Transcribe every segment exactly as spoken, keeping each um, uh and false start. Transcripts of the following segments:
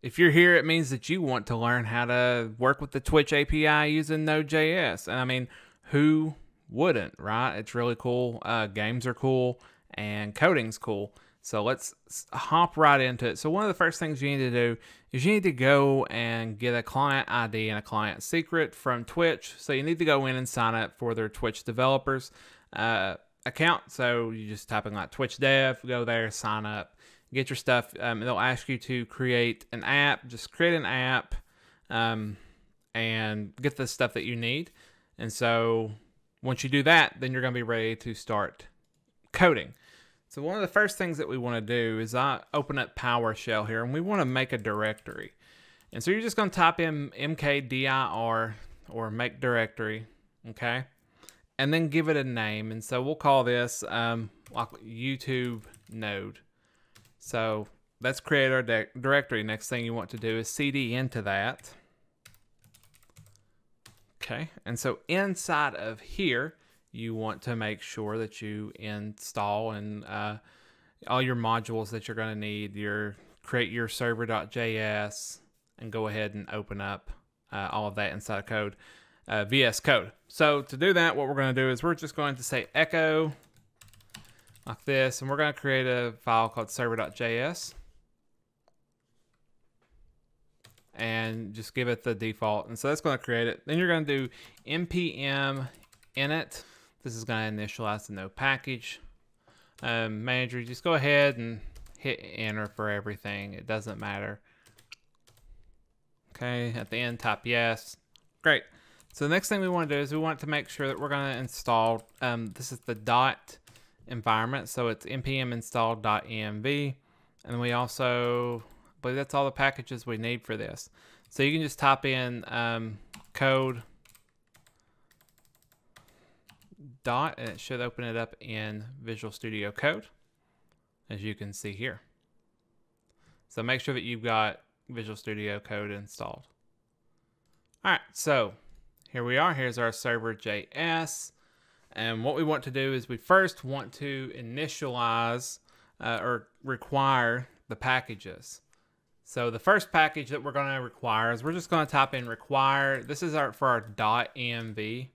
If you're here, it means that you want to learn how to work with the Twitch A P I using Node dot J S. And I mean, who wouldn't, right? It's really cool. Uh, games are cool and coding's cool. So let's hop right into it. So one of the first things you need to do is you need to go and get a client I D and a client secret from Twitch. So you need to go in and sign up for their Twitch developers uh, account. So you just type in like Twitch dev, go there, sign up, get your stuff. Um, they'll ask you to create an app, just create an app um, and get the stuff that you need. And so once you do that, then you're going to be ready to start coding. So one of the first things that we want to do is I open up PowerShell here, and we want to make a directory. And so you're just going to type in mkdir or make directory, okay? And then give it a name. And so we'll call this um, like YouTube node. So let's create our directory. Next thing you want to do is cd into that. Okay, and so inside of here, you want to make sure that you install and uh, all your modules that you're going to need. Your create your server dot J S and go ahead and open up uh, all of that inside of code, uh, V S Code. So to do that, what we're going to do is we're just going to say echo like this, and we're going to create a file called server dot J S and just give it the default. And so that's going to create it. Then you're going to do npm init. This is going to initialize the node package um, manager. Just go ahead and hit enter for everything. It doesn't matter. Okay, at the end, type yes. Great. So the next thing we want to do is we want to make sure that we're going to install. Um, this is the dot environment, so it's npm install dot env, and we also, I believe that's all the packages we need for this. So you can just type in um, code. Dot, and it should open it up in Visual Studio Code, as you can see here. So make sure that you've got Visual Studio Code installed. All right, so here we are. Here's our server dot J S, and what we want to do is we first want to initialize uh, or require the packages. So the first package that we're going to require is we're just going to type in require. This is our for our .env.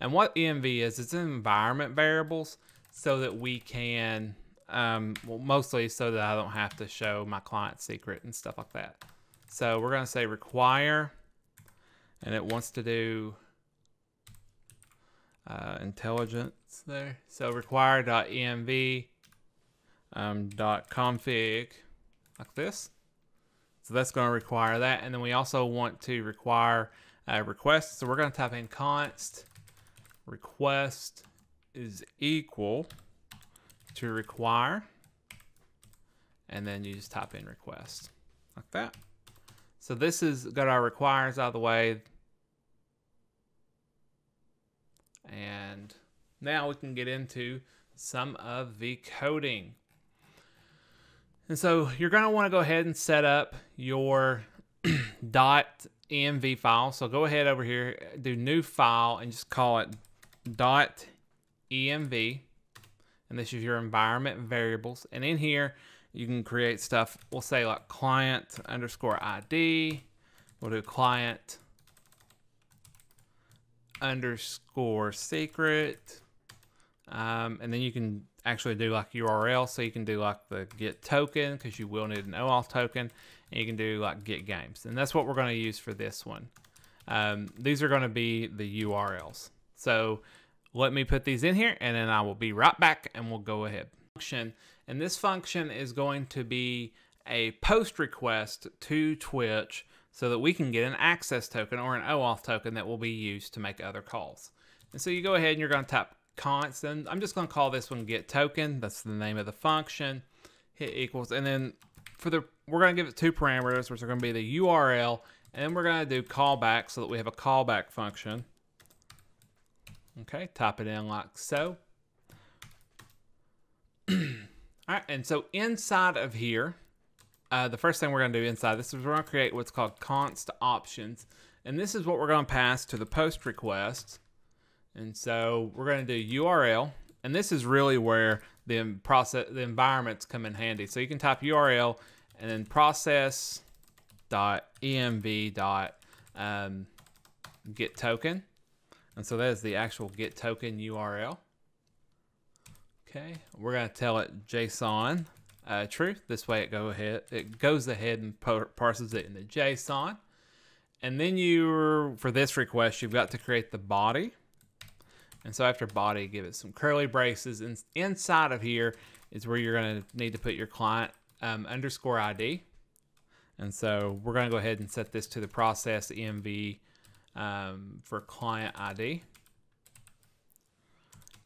And what env is, it's environment variables so that we can, um, well, mostly so that I don't have to show my client secret and stuff like that. So we're going to say require, and it wants to do uh, intelligence there. So require.env um, .config like this. So that's going to require that. And then we also want to require a request. So we're going to type in const request is equal to require, and then you just type in request like that. So this has got our requires out of the way, and now we can get into some of the coding. And so you're going to want to go ahead and set up your .env file. So go ahead over here, do new file, and just call it dot env, and this is your environment variables. And in here you can create stuff. We'll say like client underscore id. We'll do client underscore secret, um, and then you can actually do like U R L. So you can do like the get token, because you will need an O auth token, and you can do like get games, and that's what we're going to use for this one. Um, these are going to be the U R Ls. So let me put these in here, and then I will be right back, and we'll go ahead. Function, and this function is going to be a post request to Twitch so that we can get an access token or an O auth token that will be used to make other calls. And so you go ahead and you're going to type const, and I'm just going to call this one get token. That's the name of the function. Hit equals, and then for the we're going to give it two parameters, which are going to be the U R L, and then we're going to do callback so that we have a callback function. Okay, type it in like so. All right, and so inside of here, uh, the first thing we're going to do inside this is we're going to create what's called const options, and this is what we're going to pass to the post request. And so we're going to do U R L, and this is really where the process, the environments come in handy. So you can type U R L and then process dot env dot um, get token, and so that is the actual get token U R L. Okay, we're gonna tell it JSON uh, true. This way, it go ahead, it goes ahead and parses it into JSON, and then you for this request you've got to create the body. And so after body, give it some curly braces, and inside of here is where you're gonna need to put your client um, underscore I D. And so we're gonna go ahead and set this to the process env um, for client I D.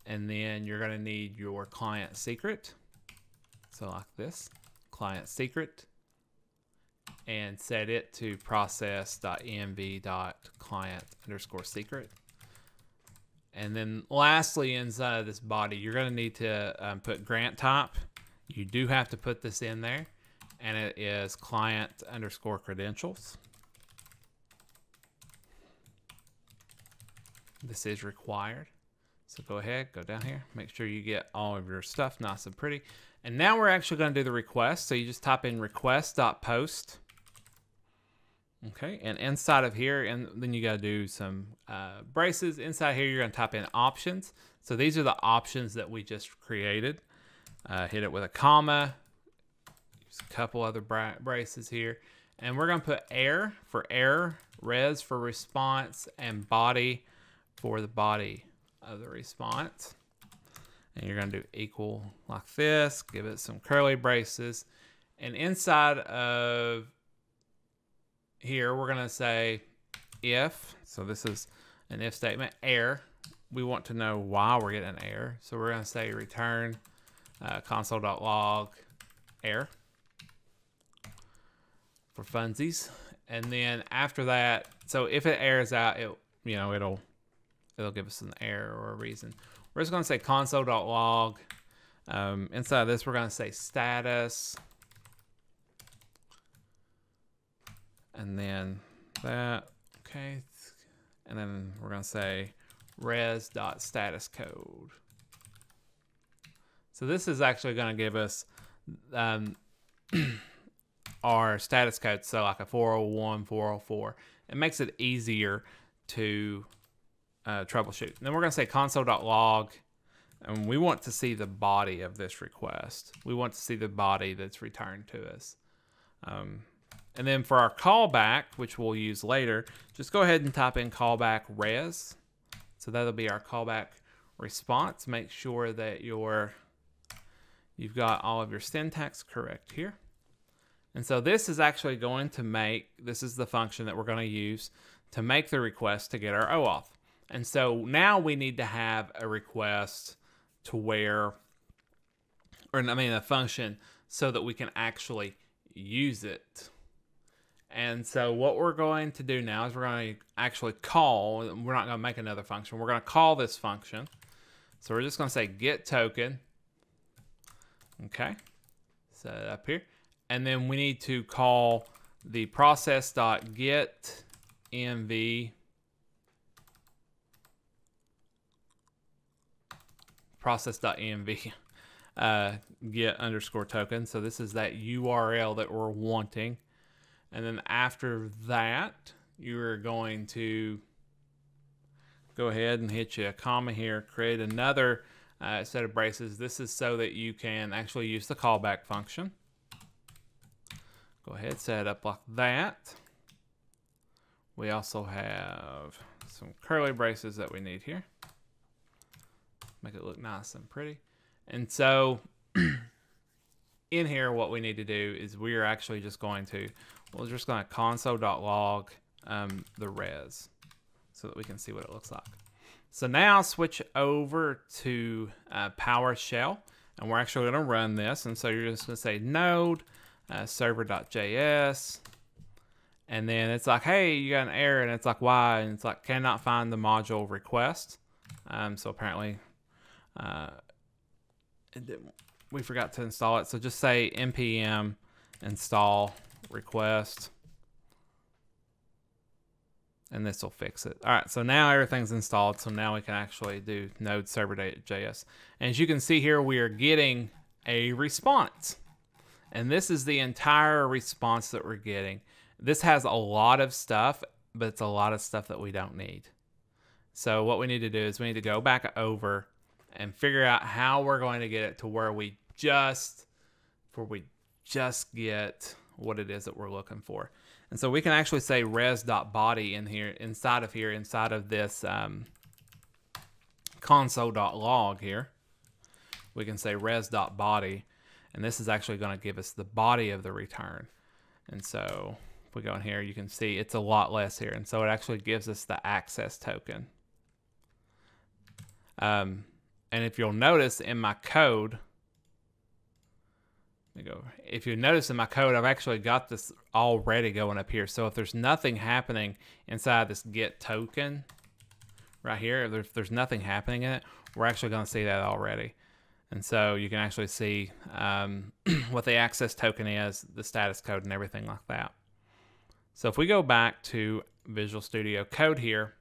And then you're gonna need your client secret. So like this, client secret, and set it to process.env.client underscore secret. And then lastly, inside of this body, you're gonna need to um, put grant type. You do have to put this in there, and it is client underscore credentials. This is required. So go ahead, go down here, make sure you get all of your stuff nice and pretty. And now we're actually gonna do the request. So you just type in request.post. Okay, and inside of here, and then you gotta do some uh, braces. Inside here, you're gonna type in options. So these are the options that we just created. Uh, hit it with a comma, just a couple other bra braces here. And we're gonna put error for error, res for response, and body for the body of the response. And you're gonna do equal like this, give it some curly braces. And inside of here we're gonna say if, so this is an if statement, error. We want to know why we're getting an error. So we're gonna say return uh, console.log error for funsies. And then after that, so if it errors out, it you know it'll it'll give us an error or a reason. We're just gonna say console.log. Um, inside of this we're gonna say status. And then that, okay. And then we're gonna say res.status code. So this is actually gonna give us um, our status code. So like a four oh one, four oh four. It makes it easier to uh, troubleshoot. And then we're gonna say console.log. And we want to see the body of this request. We want to see the body that's returned to us. Um, And then for our callback, which we'll use later, just go ahead and type in callback res. So that'll be our callback response. Make sure that your, you've got all of your syntax correct here. And so this is actually going to make, this is the function that we're going to use to make the request to get our OAuth. And so now we need to have a request to where, or I mean a function, so that we can actually use it. And so what we're going to do now is we're going to actually call, we're not going to make another function. We're going to call this function. So we're just going to say get token. Okay. Set it up here. And then we need to call the process.get env process.env uh, get underscore token. So this is that U R L that we're wanting. And then after that, you're going to go ahead and hit you a comma here, create another uh, set of braces. This is so that you can actually use the callback function. Go ahead, set it up like that. We also have some curly braces that we need here. Make it look nice and pretty. And so in here, what we need to do is we are actually just going to We're just going to console.log um, the res so that we can see what it looks like. So now switch over to uh, PowerShell, and we're actually going to run this. And so you're just going to say node uh, server.js, and then it's like, hey, you got an error, and it's like, why? And it's like, cannot find the module request. Um, so apparently uh, it didn't, we forgot to install it. So just say npm install request, and this will fix it. All right, so now everything's installed, so now we can actually do node server.js. And as you can see here, we are getting a response, and this is the entire response that we're getting. This has a lot of stuff, but it's a lot of stuff that we don't need. So what we need to do is we need to go back over and figure out how we're going to get it to where we just, where we just get what it is that we're looking for. And so we can actually say res.body in here, inside of here, inside of this um, console.log here. We can say res.body, and this is actually going to give us the body of the return. And so if we go in here, you can see it's a lot less here. And so it actually gives us the access token. Um, and if you'll notice in my code, let me go over. If you notice in my code, I've actually got this already going up here. So if there's nothing happening inside this get token right here, if there's nothing happening in it, we're actually going to see that already. And so you can actually see um, what the access token is, the status code, and everything like that. So if we go back to Visual Studio Code here,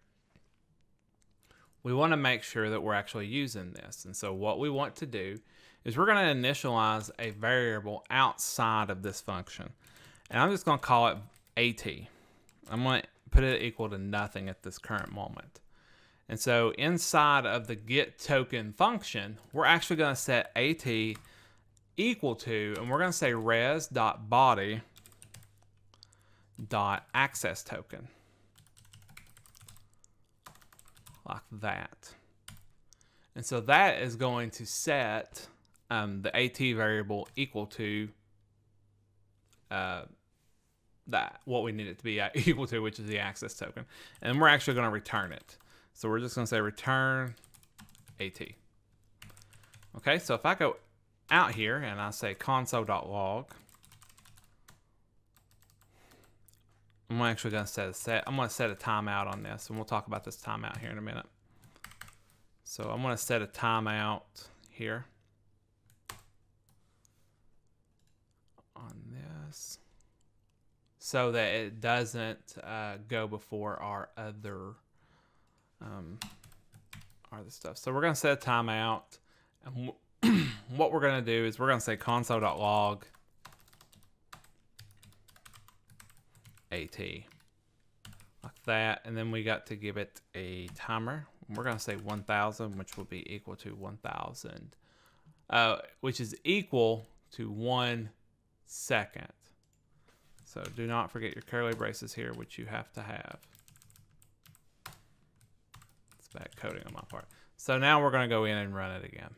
we want to make sure that we're actually using this. And so what we want to do is we're going to initialize a variable outside of this function. And I'm just going to call it AT. I'm going to put it equal to nothing at this current moment. And so inside of the get token function, we're actually going to set AT equal to, and we're going to say res.body.access token. Like that. And so that is going to set um, the AT variable equal to uh, that, what we need it to be equal to, which is the access token. And we're actually going to return it. So we're just going to say return AT. Okay, so if I go out here and I say console.log, I'm actually going to set a set. I'm going to set a timeout on this, and we'll talk about this timeout here in a minute. So I'm going to set a timeout here on this, so that it doesn't uh, go before our other. Um, are the stuff. So we're going to set a timeout, and what we're going to do is we're going to say console.log AT like that, and then we got to give it a timer. We're going to say one thousand, which will be equal to one thousand, uh, which is equal to one second. So do not forget your curly braces here, which you have to have. That coding on my part. So now we're going to go in and run it again.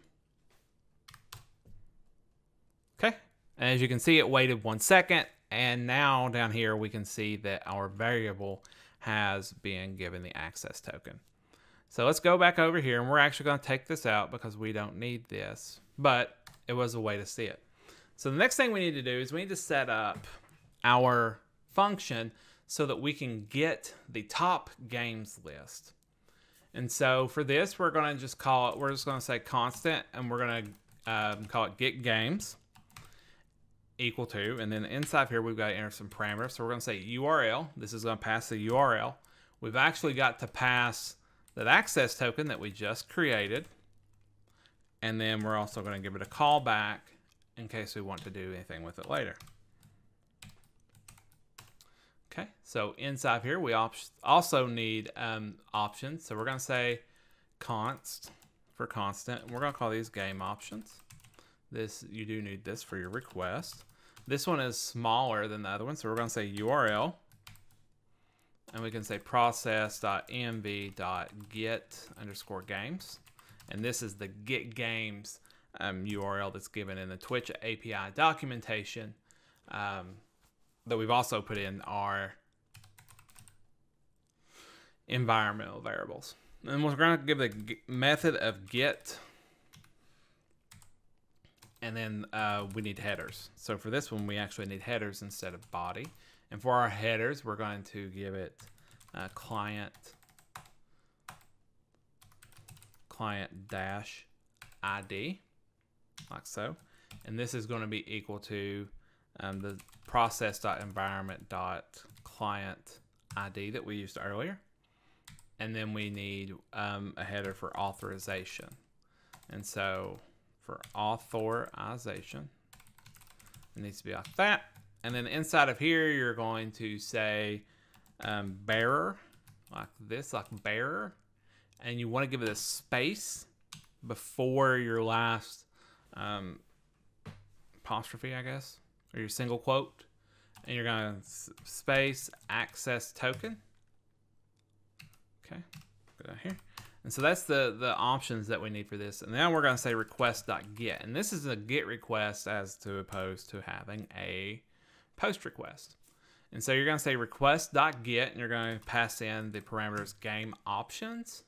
Okay. And as you can see, it waited one second. And now down here, we can see that our variable has been given the access token. So let's go back over here, and we're actually going to take this out because we don't need this, but it was a way to see it. So the next thing we need to do is we need to set up our function so that we can get the top games list. And so for this, we're going to just call it, we're just going to say constant, and we're going to um, call it get games equal to, and then inside here, we've got to enter some parameters. So we're going to say U R L. This is going to pass the U R L. We've actually got to pass that access token that we just created. And then we're also going to give it a callback in case we want to do anything with it later. Okay, so inside here, we also need um, options. So we're going to say const for constant. And we're going to call these game options. This, you do need this for your request. This one is smaller than the other one. So we're going to say U R L. And we can say process.env.get underscore games. And this is the get games um, U R L that's given in the Twitch A P I documentation. Um, that we've also put in our environmental variables. And we're going to give the method of get, and then uh, we need headers. So for this one, we actually need headers instead of body. And for our headers, we're going to give it uh, client, client dash I D, like so. And this is going to be equal to Um, the process.environment.client I D that we used earlier. And then we need um, a header for authorization. And so for authorization, it needs to be like that. And then inside of here, you're going to say um, bearer, like this, like bearer. And you want to give it a space before your last um, apostrophe, I guess, or your single quote. And you're going to space access token. Okay, go down here. And so that's the, the options that we need for this. And now we're going to say request.get. And this is a get request as opposed to having a post request. And so you're going to say request.get, and you're going to pass in the parameters game options.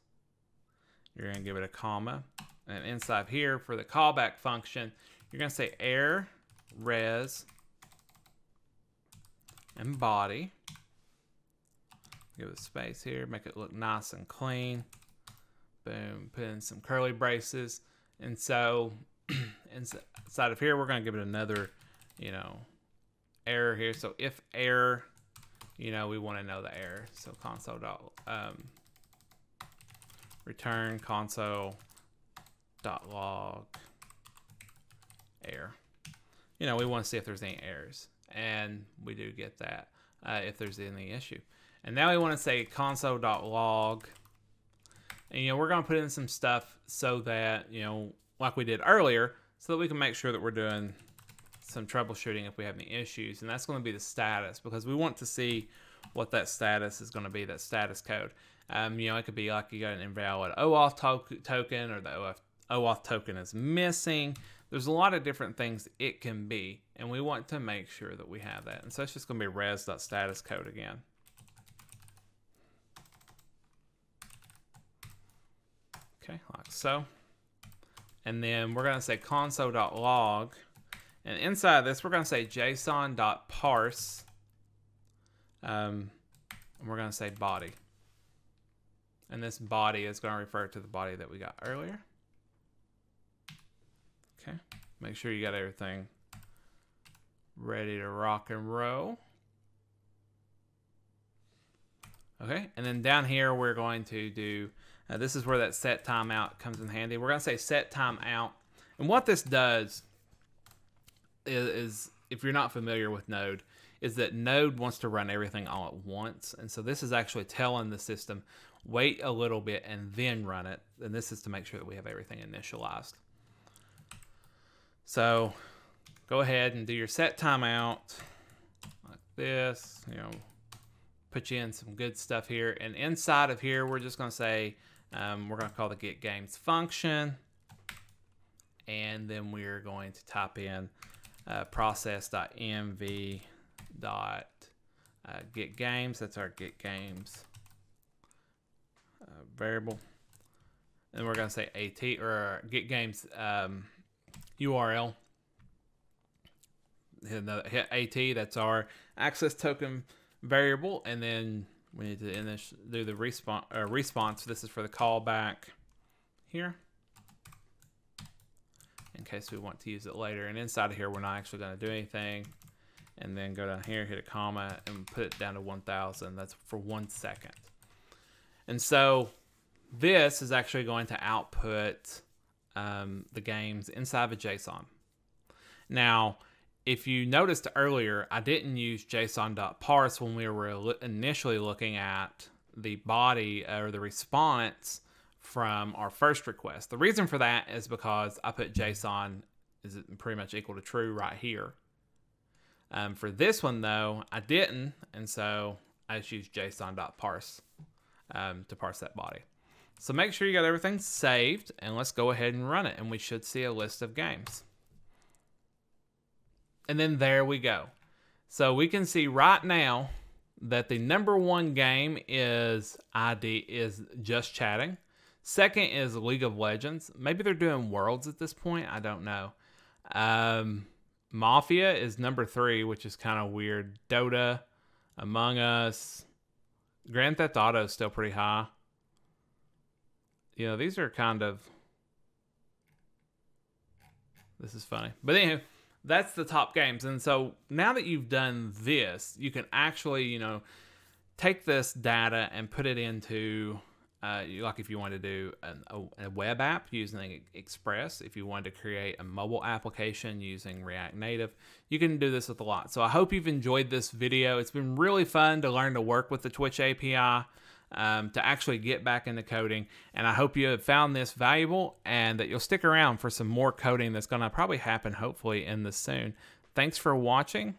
You're going to give it a comma. And inside here for the callback function, you're going to say air, res, and body. Give it a space here, make it look nice and clean. Boom, put in some curly braces. And so inside of here, we're going to give it another, you know, error here. So if error, you know, we want to know the error. So console dot um, return console dot log error. You know, we want to see if there's any errors. And we do get that uh, if there's any issue. And now we want to say console dot log. And, you know, we're going to put in some stuff so that, you know, like we did earlier, so that we can make sure that we're doing some troubleshooting if we have any issues. And that's going to be the status, because we want to see what that status is going to be, that status code. Um, you know, it could be like you got an invalid OAuth to token, or the OAuth, OAuth token is missing. There's a lot of different things it can be, and we want to make sure that we have that. And so it's just going to be res.status code again. Okay, like so. And then we're going to say console.log. And inside of this, we're going to say json.parse. Um, and we're going to say body. And this body is going to refer to the body that we got earlier. Okay, make sure you got everything ready to rock and roll. Okay, and then down here, we're going to do... Uh, this is where that set timeout comes in handy. We're going to say set timeout. And what this does is, is, if you're not familiar with Node, is that Node wants to run everything all at once. And so this is actually telling the system, wait a little bit and then run it. And this is to make sure that we have everything initialized. So go ahead and do your set timeout like this. You know, put you in some good stuff here. And inside of here, we're just going to say, Um, we're going to call the get games function, and then we're going to type in uh, process.mv.getGames. That's our get games uh, variable, and we're going to say at or get games um, U R L. Hit at. That's our access token variable, and then we need to initial, do the response. Uh, response. This is for the callback here, in case we want to use it later. And inside of here, we're not actually going to do anything. And then go down here, hit a comma, and put it down to one thousand. That's for one second. And so this is actually going to output um, the games inside of a JSON. Now, if you noticed earlier, I didn't use json.parse when we were initially looking at the body or the response from our first request. The reason for that is because I put JSON is pretty much equal to true right here. Um, for this one, though, I didn't, and so I just used json.parse um, to parse that body. So make sure you got everything saved, and let's go ahead and run it, and we should see a list of games. And then there we go. So we can see right now that the number one game is I D is Just Chatting. Second is League of Legends. Maybe they're doing Worlds at this point. I don't know. Um, Mafia is number three, which is kind of weird. Dota, Among Us, Grand Theft Auto is still pretty high. You know, these are kind of... This is funny. But anyway... That's the top games. And so now that you've done this, you can actually, you know, take this data and put it into Uh, like if you want to do an, a, a web app using Express, if you want to create a mobile application using React Native, you can do this with a lot. So I hope you've enjoyed this video. It's been really fun to learn to work with the Twitch A P I, um, to actually get back into coding. And I hope you have found this valuable and that you'll stick around for some more coding that's going to probably happen hopefully in this soon. Thanks for watching.